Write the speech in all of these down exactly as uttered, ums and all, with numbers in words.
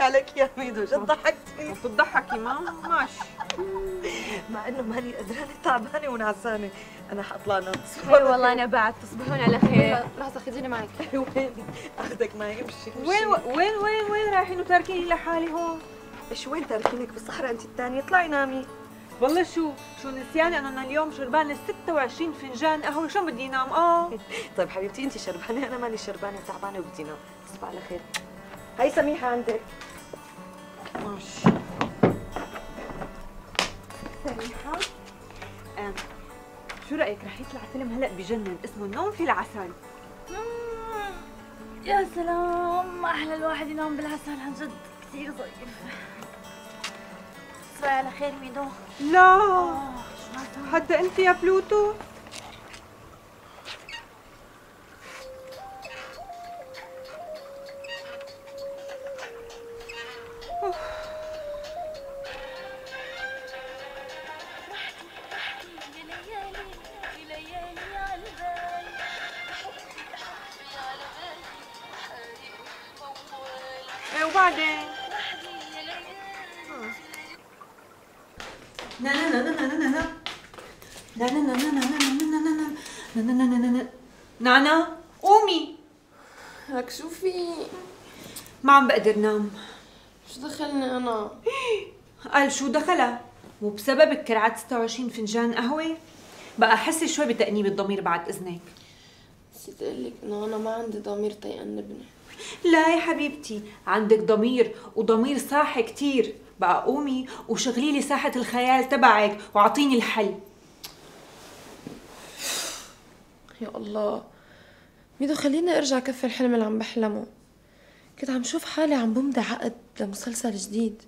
عليك يا ميدو جد ضحكتني. بتضحكي ماما؟ ماشي. مع انه ماني قدرانه، تعبانه ونعسانه. انا حاطلع نفس. اي والله انا بعد. تصبحون على خير. لحظه خذيني معك. وين؟ اخذك معي بشي. وين وين وين وين رايحين وتاركيني لحالي هون؟ ايش وين تاركينك بالصحراء انت الثانيه؟ اطلعي نامي. والله شو شو نسياني انا انا اليوم شربانه ستة وعشرين فنجان قهوه، شو بدي انام؟ اه طيب حبيبتي انت شربانه، انا ماني شربانه وتعبانه وبدي انام. تصبح على خير. هي سميحه عندك. ماشي سميحه. آه. شو رايك رح يطلع فيلم هلا بجنن اسمه النوم في العسل؟ مم. يا سلام، ما احلى الواحد ينام بالعسل عن جد، كثير ظريف. تصبحي على خير ميدو. لا آه. حتى انت يا بلوتو. وبعدين نا نا نا نا نا نا نا نا نا نا نا نا نا نا نا نانا قومي. لك شو في؟ ما عم بقدر نام. شو دخلني انا؟ قال شو دخلها؟ مو بسببك كرعت ستة وعشرين فنجان قهوه؟ بقى حسي شوي بتأنيب الضمير بعد اذنك. نسيت اقول لك انه انا ما عندي ضمير تيأنبني. لا يا حبيبتي، عندك ضمير وضمير صاحي كتير. بقى قومي وشغلي لي ساحة الخيال تبعك واعطيني الحل. يا الله ميدو، خليني ارجع كفي الحلم اللي عم بحلمه. كنت عم شوف حالي عم بمضي عقد لمسلسل جديد.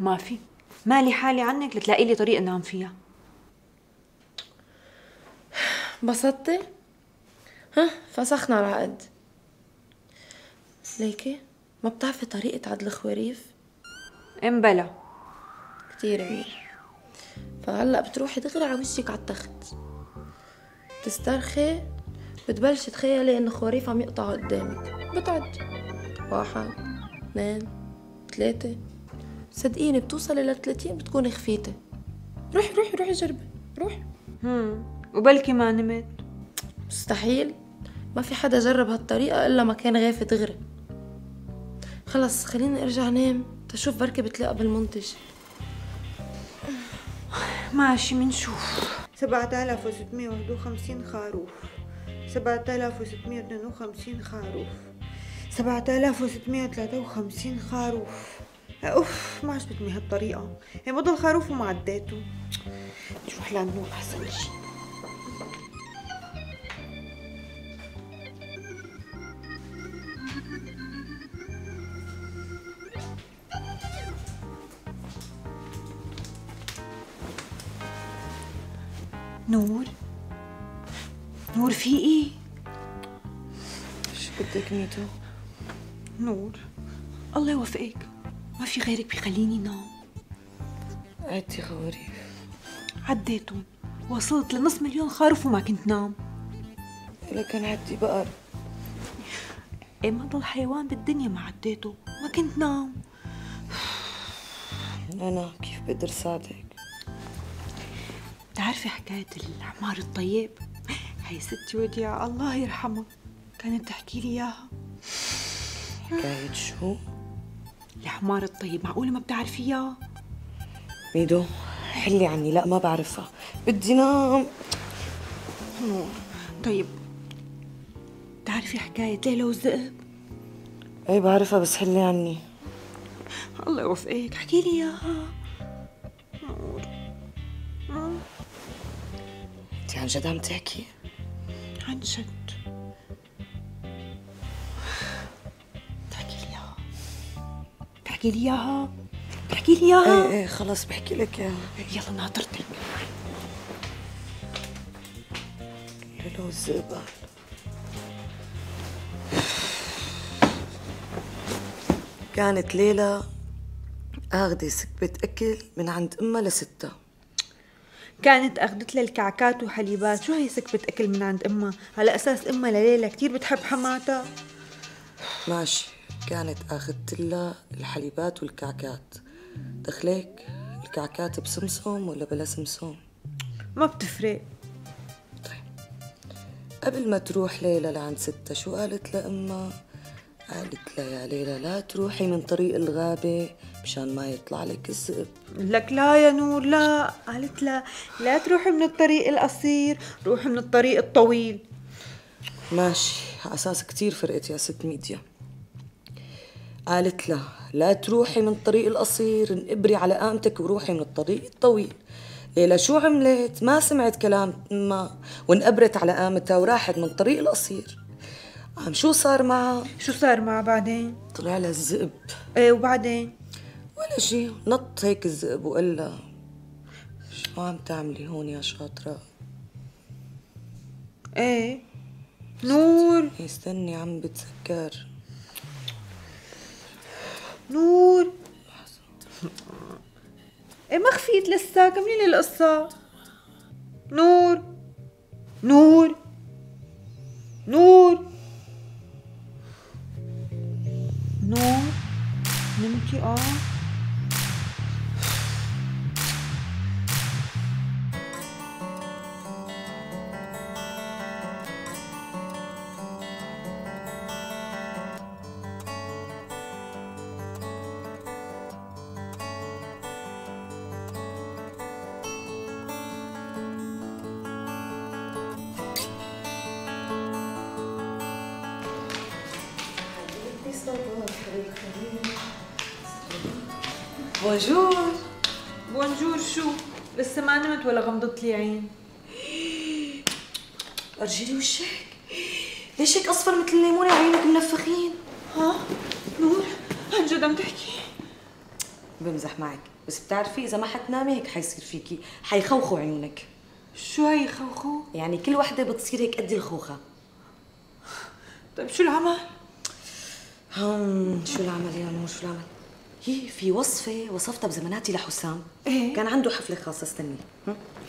ما في، مالي حالي عنك لتلاقي لي طريقة انام فيها. انبسطتي؟ ها فسخنا العقد. ليكي ما بتعرفي طريقة عدل خواريف؟ امبلا كتير منيح. فهلا بتروحي دغري على وشك على التخت، بتسترخي، بتبلشي تخيلي انه خواريف عم يقطعوا قدامك، بتعد واحد اثنين ثلاثة، صدقيني بتوصلي لل ثلاثين بتكوني خفيتي. روحي روحي روحي جربي، روحي. امم وبلكي ما نمت. مستحيل، ما في حدا جرب هالطريقة إلا ما كان غافي دغري. خلص خليني أرجع نام تشوف بركي بتلاقى بالمنتج. ماشي منشوف. سبعة آلاف وستمية وواحد وخمسين خروف، سبعة آلاف وستمية واثنين وخمسين خروف، سبعة آلاف وستمية وثلاثة وخمسين خروف. أوف ما عجبتني بتمي هالطريقة، هي مضى الخروف وما عديته. بدي روح للنوم أحسن شي. نور نور في ايه؟ شو بدك ميدو؟ نور الله يوفقك، ما في غيرك بيخليني نام. عدتي خواريف؟ عديتهم، وصلت لنص مليون خروف وما كنت نام. لكن عدتي بقر. ايه ما ضل حيوان بالدنيا ما عديته، ما كنت نام. انا كيف بقدر ساعدك؟ بتعرفي حكاية العمار الطيب؟ هي ستي وديعة الله يرحمها كانت تحكي لي اياها. حكاية شو؟ العمار الطيب، معقولة ما بتعرفيها؟ ميدو حلي عني، لا ما بعرفها، بدي نام. طيب بتعرفي حكاية ليلى والذئب؟ اي بعرفها بس حلي عني. الله يوفقك، احكي لي اياها. عن جد عم تحكي؟ عن جد. بتحكي لي اياها؟ بتحكي لي اياها؟ بتحكي لي اياها؟ ايه ايه خلص بحكي لك اياها. يلا ناطرتك. ليلى والذئب. كانت ليلى اخذة سكبة اكل من عند امها لستها. كانت اخذت لها الكعكات وحليبات، شو هي سكبة اكل من عند امها؟ على اساس امها لليلى كثير بتحب حماتها. ماشي. كانت اخذتلها الحليبات والكعكات. دخليك الكعكات بسمسم ولا بلا سمسم؟ ما بتفرق. طيب قبل ما تروح ليلى لعند ستة شو قالت لأمها؟ قالت لها يا ليلى لا تروحي من طريق الغابة مشان ما يطلع لك الذئب. لك لا يا نور لا، قالت لها لا تروحي من الطريق القصير، روحي من الطريق الطويل. ماشي، على اساس كثير فرقت يا ست ميديا. قالت لها لا تروحي من الطريق القصير، انقبري على قامتك وروحي من الطريق الطويل. ليلى شو عملت؟ ما سمعت كلام امها وانقبرت على قامتها وراحت من الطريق القصير. عم شو صار معها؟ شو صار معها بعدين؟ طلع لها الذئب. ايه وبعدين؟ ولا شي، نط هيك الذئب وقال لها شو عم تعملي هون يا شاطرة؟ ايه نور استني عم بتذكر. نور ايه ما خفيت لسه، كملي لي القصة. نور نور نور نور نمتي. اه بونجور. بونجور شو؟ لسه ما نمت ولا غمضت لي عين. ارجلي وشك، ليش هيك اصفر مثل الليمونه وعيونك منفخين؟ ها؟ نور عن جد عم تحكي؟ بمزح معك، بس بتعرفي اذا ما حتنامي هيك حيصير فيكي، حيخوخوا عيونك. شو هيخوخوا؟ يعني كل وحده بتصير هيك قد الخوخه. طيب شو العمل؟ هم شو العمل يا نور؟ شو العمل؟ هي في وصفة وصفتها بزماناتي لحسام. ايه كان عنده حفلة خاصة، استني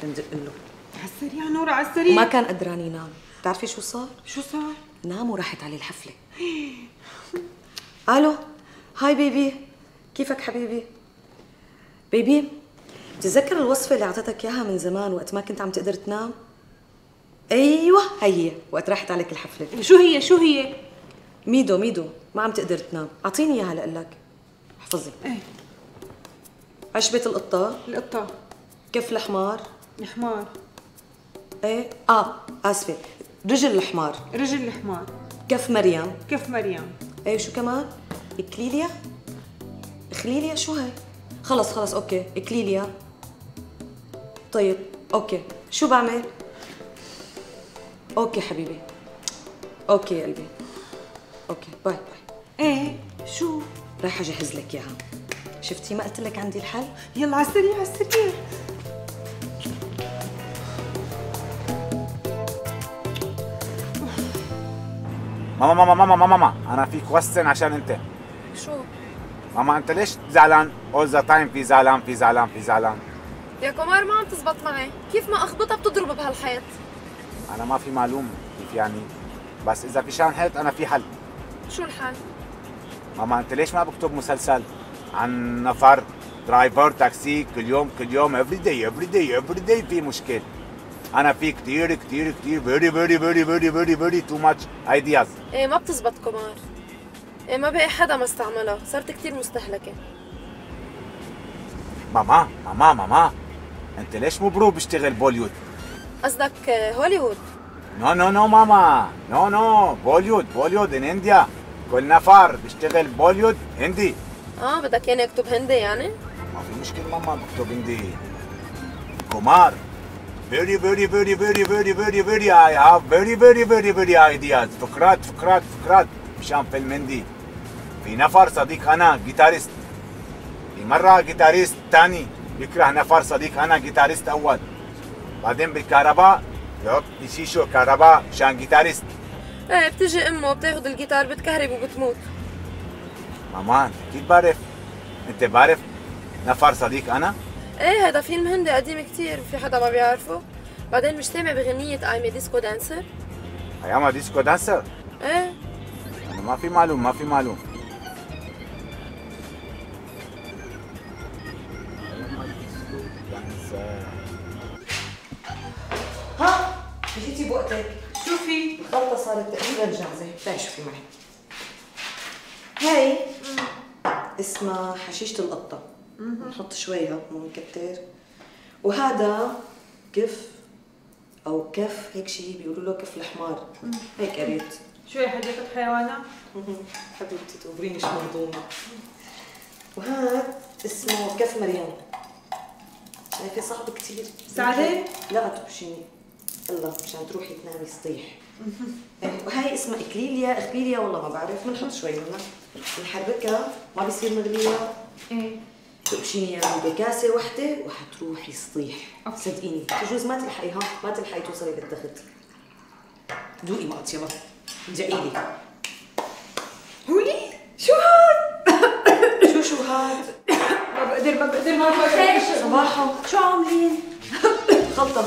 لندق له. على السريع نور على السريع. وما كان قدران ينام، بتعرفي شو صار؟ شو صار؟ نام وراحت عليه الحفلة. الو هاي بيبي، كيفك حبيبي؟ بيبي بتتذكر الوصفة اللي اعطيتك اياها من زمان وقت ما كنت عم تقدر تنام؟ ايوه هي وقت راحت عليك الحفلة. شو هي شو هي؟ ميدو ميدو ما عم تقدر تنام، اعطيني اياها لأقول لك. احفظي. ايه عشبة القطة. القطة. كف الحمار. الحمار. ايه اه اسفة، رجل الحمار. رجل الحمار. كف مريم. كف مريم. ايه شو كمان؟ اكليليا. اخليليا شو هي؟ خلص خلص اوكي، اكليليا. طيب اوكي، شو بعمل؟ اوكي حبيبي. اوكي قلبي. اوكي باي باي. ايه شو؟ رايحة أجهز لك إياها. شفتي ما قلت لك عندي الحل؟ يلا على السريع على السريع. ماما ماما ماما ماما ماما أنا في كويستشن عشان أنت. شو؟ ماما أنت ليش زعلان؟ أول ذا تايم في زعلان في زعلان في زعلان. يا قمر ما عم تزبط معي، كيف ما أخبطها بتضرب بهالحيط. أنا ما في معلومة كيف يعني، بس إذا في شان حيط أنا في حل. شو الحل؟ ماما انت ليش ما بكتب مسلسل عن نفر درايفر تاكسي كل يوم كل يوم افري داي افري داي افري داي في مشكل. انا في كثير كثير كثير فيري فيري فيري فيري فيري فيري تو ماتش ايدياز. ايه ما بتزبط قمر، ايه ما بقي حدا ما استعملها، صارت كثير مستهلكه. ماما ماما ماما انت ليش مو برو بشتغل بوليود؟ قصدك هوليوود؟ نو نو نو ماما نو نو بوليود بوليود ان انديا كل نفر بيشتغل بوليود هندي. اه بدك يعني اكتب هندي يعني؟ ما في مشكلة ماما بكتب هندي. قمر فيري فيري فيري فيري فيري فيري فيري اي هاف فيري فيري فيري فيري ايدياز. فكرات فكرات فكرات مشان فيلم هندي. في نفر صديق انا جيتاريست، في مرة جيتاريست ثاني بيكره نفر صديق انا جيتاريست اول، بعدين بالكهرباء يحط شيشو كهرباء مشان جيتاريست. ايه بتجي امه وبتاخذ الجيتار بتكهرب وبتموت. ماما اكيد بعرف، انت بعرف نفر صديق انا؟ ايه هذا فيلم هندي قديم كثير، في حدا ما بيعرفه؟ بعدين مش سامع بغنية ايم ديسكو دانسر؟ ايام ديسكو دانسر؟ ايه انا ما في معلوم ما في معلوم. ها جيتي بوقتك. شوفي الخلطة صارت تقريبا جاهزة، تعي شوفي معي. هاي اسمها حشيشة القطة، نحط شوية مو نكتر. وهذا كف أو كف هيك شيء بيقولوا له كف الحمار، هيك قريت. شو يا حديقة حيوانات؟ حبيبتي تقبريني شو منظومة. وهذا اسمه كف مريم. شايفة صعب كثير. سعدة؟ لا تبشيني. الله مشان تروحي تنامي سطيح. وهي اسمها اكليليا اخليليا والله ما بعرف، بنحط شوي منها بنحركها ما بصير مغلية. ايه تبشيني اياها بكاسة وحدة وحتروحي سطيح، صدقيني بجوز ما تلحقيها، ما تلحقي توصلي بالتخت. دوقي مقط يلا ادعيلي. هولي شو هاد؟ شو شو هاد؟ ما بقدر ما بقدر ما بقدر صباحو شو عاملين؟ خلطة.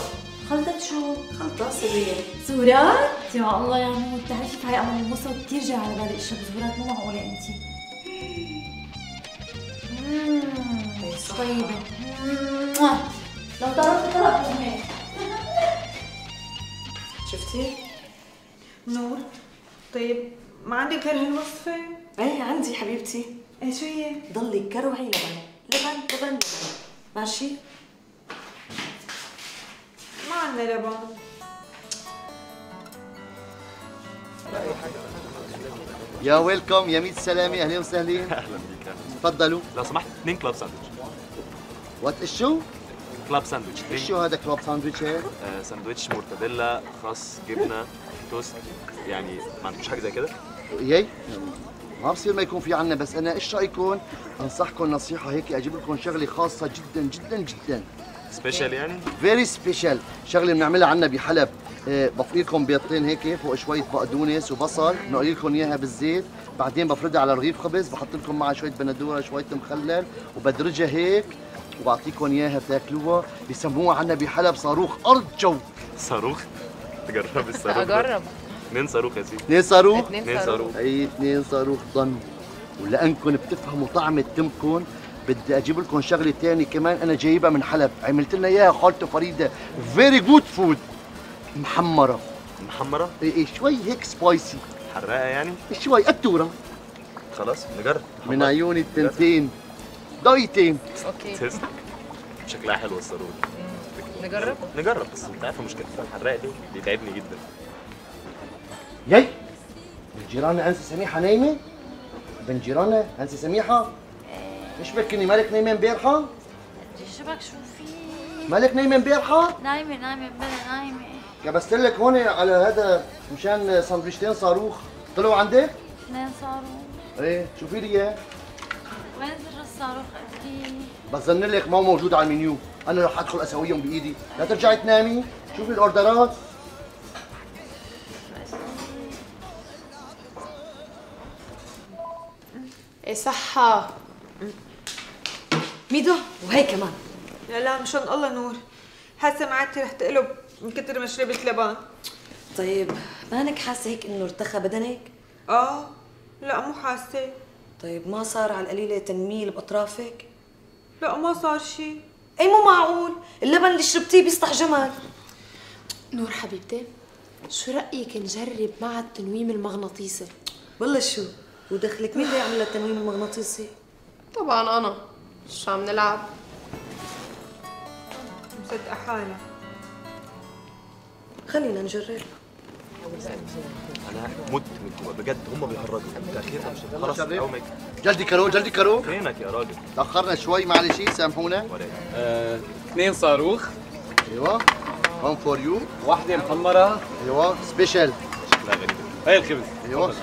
خلطة شو؟ خلطة سرية. صورات؟ يا الله يا مو بتعرفي بهاي أمل المصري كثير جاي على بالي الشغل، صورات مو معقولة أنت. اممم طيبة. لو تعرفي طلب مني. شفتي؟ نور طيب ما عندك غير هالوصفة؟ ايه عندي حبيبتي. ايه شو هي؟ ضلي كروعي لبن لبن لبن لبن ماشي؟ ما عندنا لبن. يا ويلكم يا ميت سلامة، اهلين وسهلين. اهلا بيك. تفضلوا لو سمحت اثنين كلاب ساندويتش. وات شو؟ كلاب ساندويتش. شو هذا كلاب ساندويتش هيك؟ آه ساندويتش مرتديلا خاص جبنة توست، يعني ما عندكوش حاجة زي كده؟ ياي ما بصير ما يكون في عنا، بس أنا إيش رأيكم؟ أنصحكم نصيحة هيك، أجيب لكم شغلة خاصة جدا جدا جدا. سبيشال يعني؟ فيري سبيشال، شغلة بنعملها عنا بحلب، آه بفقي لكم بيضتين هيك فوق شوية بقدونس وبصل، بنقلي لكم إياها بالزيت، بعدين بفردها على رغيف خبز، بحط لكم معها شوية بندورة، شوية مخلل، وبدرجها هيك وبعطيكم إياها بتاكلوها، بسموها عنا بحلب صاروخ أرض جو. صاروخ؟ تجربي الصاروخ؟ أجرب. اثنين صاروخ يا سيدي. اثنين صاروخ؟ اثنين صاروخ. اي اثنين صاروخ ضن، ولأنكم بتفهموا طعم التمكن بدي اجيب لكم شغله ثانيه كمان انا جايبها من حلب، عملت لنا اياها خالته فريده، فيري جود فود. محمره. محمره؟ اي اي شوي هيك سبايسي. حراقه يعني؟ شوي قطوره. خلاص نجرب. من عيوني التنتين ضايتين. اوكي. شكلها حلوه الصاروخ. نجرب؟ نجرب بس انت عارفه مشكلتها الحراقه دي بيتعبني جدا. ياي بنت جيراننا انسه سميحه نايمه؟ بنت جيراننا انسه سميحه؟ ايش بك اني مالك نايمه امبارحه؟ شبك شو في؟ مالك نايمه امبارحه؟ نايمه نايمه بلا نايمه. كبست لك هون على هذا مشان سندويشتين صاروخ، طلعوا عندك؟ اثنين صاروخ. ايه شوفي لي اياه. وين زر الصاروخ اكيد؟ بظن لك ما هو موجود على المنيو، انا رح ادخل اسويهم بايدي، لا ترجعي تنامي، شوفي الاوردرات. ايه صحة ميدو وهي كمان. لا لا مشان الله نور، حاسة معدتي رح تقلب من كتر ما شربت لبن. طيب مانك حاسة هيك انه ارتخى بدنك؟ اه لا مو حاسة. طيب ما صار على القليلة تنميل بأطرافك؟ لا ما صار شي. اي مو معقول، اللبن اللي شربتيه بيسطح جمل. نور حبيبتي شو رأيك نجرب مع التنويم المغناطيسي؟ والله شو؟ ودخلك مين اللي عملها التنويم المغناطيسي؟ طبعا انا، شو عم نلعب؟ مصدقة حالي. خلينا نجرب. انا مت من بجد، هم بيهرجوا تاخيرهم خلص. جلدي كارو جلدي كارو فينك يا راجل؟ تاخرنا شوي معلش سامحونا. آه، اثنين صاروخ. ايوه وان فور يو. واحدة محمرة. ايوه سبيشال. شكلها غريبة. هي الخبز. ايوه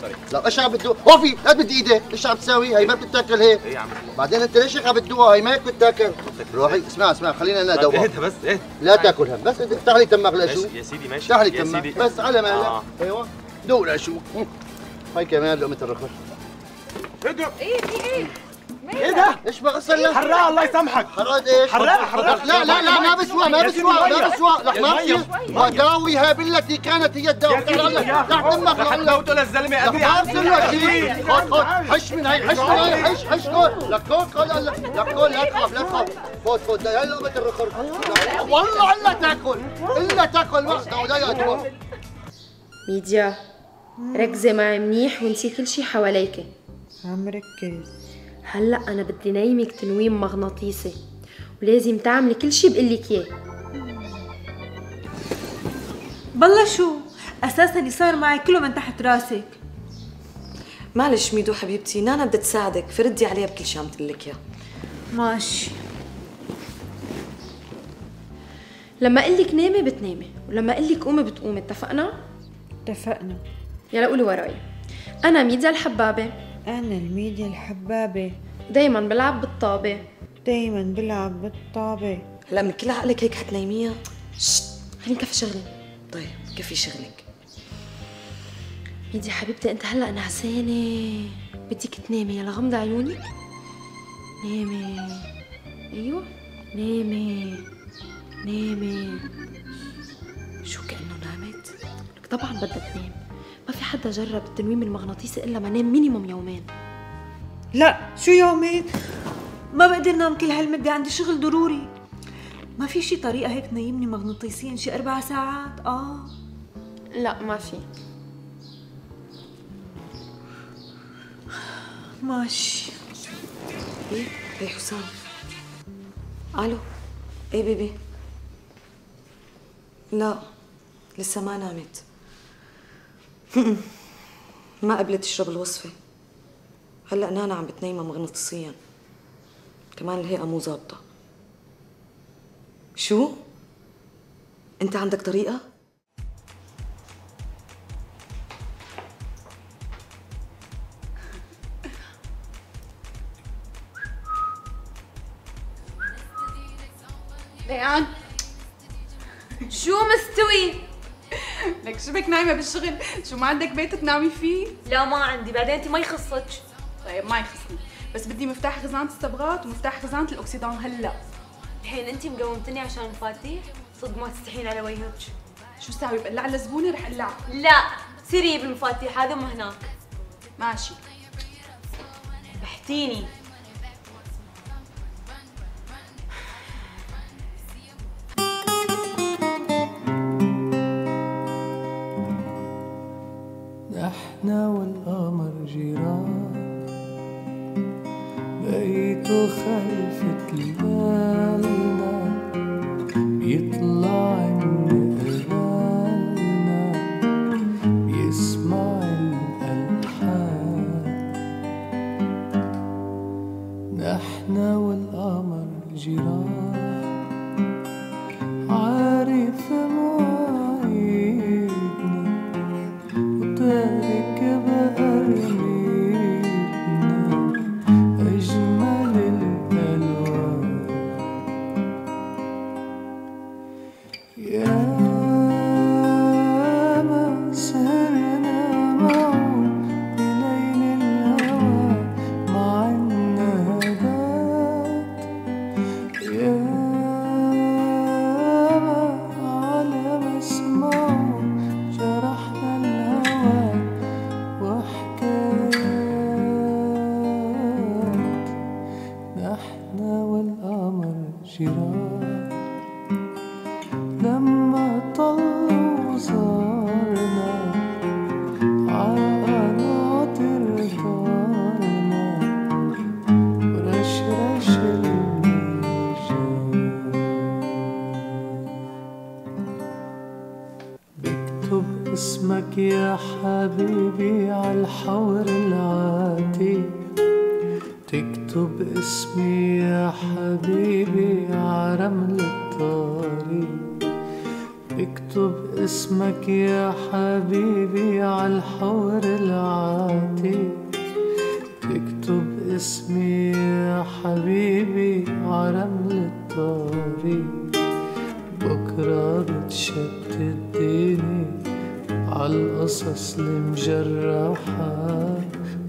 سوري. لا ايش عم بتدوق؟ اوفي لا بدي ايدك، ايش عم تساوي؟ هي ما بتتاكل هيك. ايه يا عم بعدين انت ليش هيك عم بتدوقها؟ هي ما هيك بتتاكل. روحي اسمع اسمع خلينا انا ادوقها. اهدى بس اهدى. لا تاكلها بس افتح لي تمك لاشوف. يا سيدي ماشي افتح لي تمك بس على مهلك. آه. ايوه دوق لاشوف. هي كمان لقمة الرخر. ادوق. ايه في ايه؟ ايه ده؟ ايش بغسل؟ حرقها الله يسامحك. حرقت ايش؟ حرقها حرقها. لا لا لا ما بسوى ما بسوى ما بسوى لحماتي وداويها بالتي كانت هي الدواء. تحت امك لحماتي وتقول للزلمه قدي اغسل وجهي. خد خد حش من هي حش من هي حش حش كل لك كل خد لك كل لا تخاف لا تخاف خد خد هلا بت الرخر والله الا تاكل الا تاكل وحده ولا تدور. ميديا ركزي معي منيح وانسي كل شيء حواليكي. عم ركز. هلا انا بدي نايمك تنويم مغناطيسي ولازم تعملي كل شيء بقول لك اياه. بالله شو؟ اساسا اللي صار معي كله من تحت راسك. معلش ميدو حبيبتي، نانا بدها تساعدك، فردي عليها بكل شيء عم تقول لك اياه. ماشي. لما اقول لك نامي بتنامي، ولما اقول لك قومي بتقومي، اتفقنا؟ اتفقنا. يلا قولي وراي. انا ميديا الحبابة. أنا الميديا الحبابة، دايماً بلعب بالطابة دايماً بلعب بالطابة. هلا من كل عقلك هيك حتنيميها؟ شت خليني كفي شغلي. طيب كفي شغلك. ميديا حبيبتي أنت هلا نعسانة، بدك تنامي، يلا غمضي عيونك نامي. أيوه نامي نامي. شو كأنه نامت؟ لك طبعاً بدها تنام، ما في حدا جرب التنويم المغناطيسي الا ما نام مينيموم يومين. لا شو يومين؟ ما بقدر نام كل هالمده، عندي شغل ضروري. ما في شي طريقه هيك تنيمني مغناطيسيا شي اربع ساعات؟ اه لا ما في. ماشي. ايه ايه حسام؟ الو ايه بيبي؟ لا لسه ما نامت، ما قبلت تشرب الوصفة. هلا نانا عم بتنيمها مغناطيسيا، كمان الهيئة مو ظابطة. شو؟ أنت عندك طريقة؟ ريان شو مستوي؟ لك شو بك نايمة بالشغل؟ شو ما عندك بيت تنامي فيه؟ لا ما عندي، بعدين انت ما يخصك. طيب ما يخصني، بس بدي مفتاح خزانة الصبغات ومفتاح خزانة الأوكسيدون. هلا الحين انت مقومتني عشان مفاتيح؟ صدق ما تستحين على وجهك. شو ساوي بقلع على زبوني؟ رح اقلع. لا سيري بالمفاتيح هذا ما هناك. ماشي. بحتيني. احنا والقمر جيران، بقيتوا خلف تلالنا بيطلع من قبالنا بيسمع الألحان. احنا والقمر جيران، عارف مواعيدنا وتارك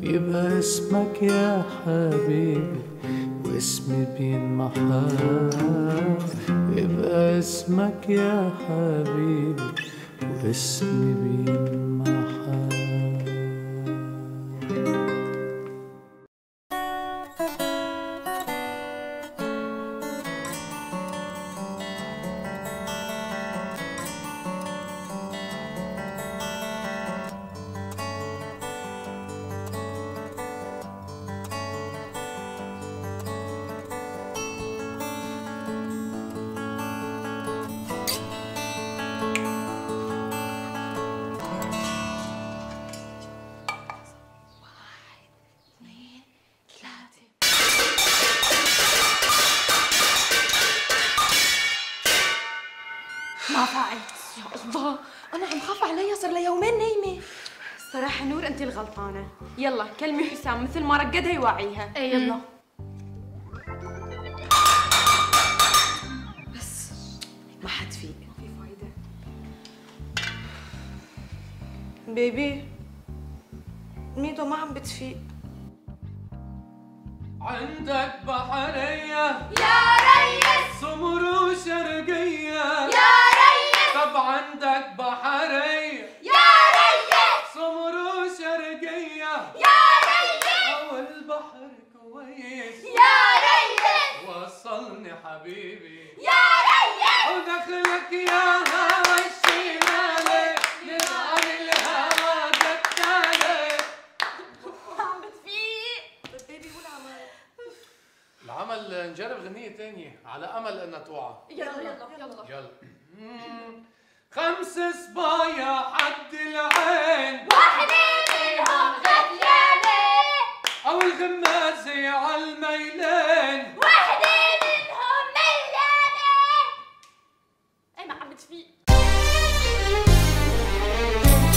يبقى اسمك يا حبيبي واسمي بينمحى، يبقى اسمك يا حبيبي واسمي بينمحى. غلطانة. يلا كلمي حسام مثل ما رقدها يوعيها. اي يلا. بس ما حد فيه في فايدة. بيبي ميدو ما عم بتفيق. عندك بحرية يا ريس، سمر وشرقية يا ريس، طب عندك بحرية يا ريس، سمر يا ريت والبحر كويس يا ريت، وصلني حبيبي يا ريت، ودخلك يا هوا الشمالي نبقى للهوا جتالي. ما عم بتفيق بيبي قول عمل العمل. نجرب غنية تانية على أمل إنها توعى. يلا يلا يلا يلا. خمس صبايا حد العين